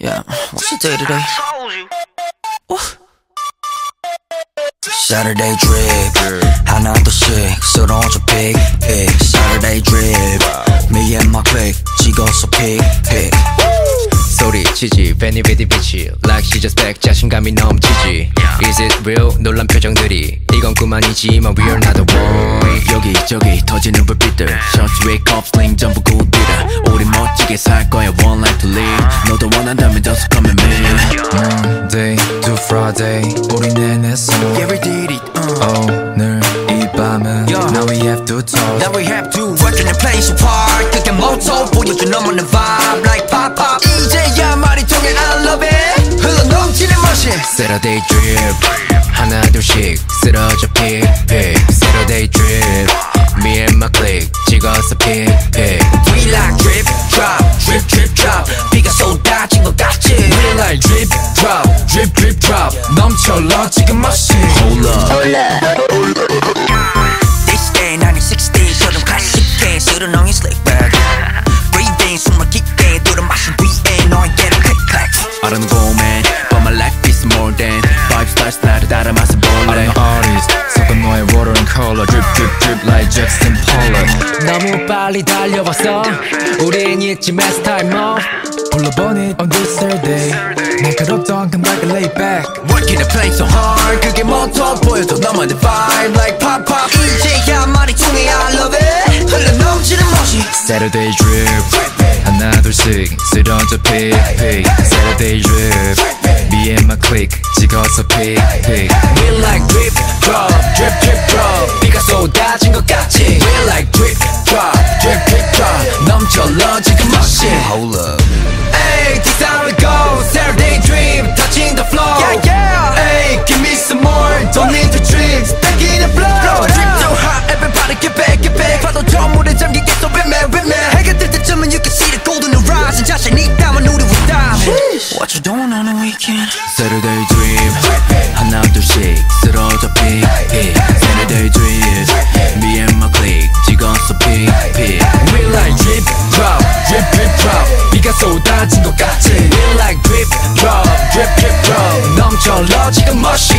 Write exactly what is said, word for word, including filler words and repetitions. Yeah, what's the day today? Oh. Saturday drip, I know the sick, so don't you pick, pick. Saturday drip, me and my clique, she goes so pick, pick. 소리치지, Benny with the bitch, like she just back, 자신감이 넘치지. Is it real? 놀란 표정들이. 이건 꿈 아니지만 we are not the one. 여기저기 터지는 불빛들, shots wake up, sling 전부 굿디라. 우리 멋지게 살 거야, one life to live. 너도 원한다면 just come and meet. Monday to Friday, 우린 해냈어. Yeah, we did it. Uh. 오늘 이 밤은 yeah. Now we have to talk. Now we have to work in the place apart. 그게 모토 보여준 넘어는 vibe like pop pop. 이제야 말이 통해 I love it. 흘러 넘치는 멋이. Saturday drip. 하나 둘씩 쓰러져 pick pick. Saturday drip, me and my clique 찍어서 pick pick. We like drip drop, drip drip drop. 비가 쏟아진 것 같지? We like drip drop, drip drip drop. 넘쳐라 지금 맛이. Hold up, hold up. This day 나는 sixty처럼 가식해 쓰는 엉이 slick back. Breathing 숨 막히게 들어 마신 위에 너의 얘를 click click. I don't go man, but my life is more than. 나를 따라 맛을 볼래. I'm an artist. 섞은 너의 water and color. Drip drip drip like Jackson Pollock. 너무 빨리 달려왔어. 우린 잊지 마스 time off. 불러보니 on this Saturday. 날카롭던 감각을 lay back. Working and playing so hard. 그게 모토 보여줘 너만의 vibe like pop pop. 이제야 말이 통해 I love it. 흘러 넘치는 멋이. Saturday drip. 하나 둘씩 쓰러져 pick pick. Saturday drip. Me and my clique, 찍어서 pick, pick. We like drip, drop, drip, drip, drop. 비가 쏟아진 것 같지? We like drip, drop, drip, drip, drop. 넘쳐러 지금 멋이. Hold up. Ayy, this how it goes. Saturday dream, touching the floor. Yeah, yeah. Ayy, give me some more. Don't need the tricks, back in the blow. Blow the drip so hot, everybody get back, get back. 파도 저 물에 잠기게 so bad man, bad man. 해가 뜰 때쯤은 you can see the golden horizon. 자신 있다면 우리 with diamond. What you doing on the weekend? Saturday dream, 하나 둘씩 쓰러져 pick pick. Saturday dream, me and my clique 찍어서 pick pick. We like drip drop, drip drip drop. 비가 쏟아진 것 같지? We like drip drop, drip drip drop. 넘쳐러 지금 멋이.